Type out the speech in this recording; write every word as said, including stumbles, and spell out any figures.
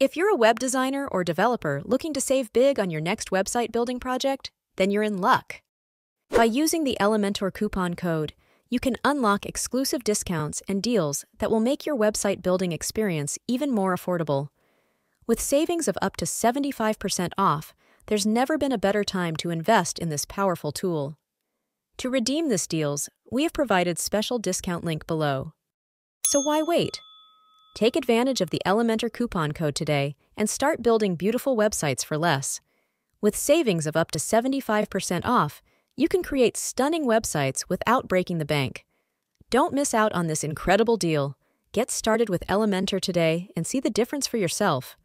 If you're a web designer or developer looking to save big on your next website building project, then you're in luck. By using the Elementor coupon code, you can unlock exclusive discounts and deals that will make your website building experience even more affordable. With savings of up to seventy-five percent off, there's never been a better time to invest in this powerful tool. To redeem these deals, we have provided special discount link below. So why wait? Take advantage of the Elementor coupon code today and start building beautiful websites for less. With savings of up to seventy-five percent off, you can create stunning websites without breaking the bank. Don't miss out on this incredible deal. Get started with Elementor today and see the difference for yourself.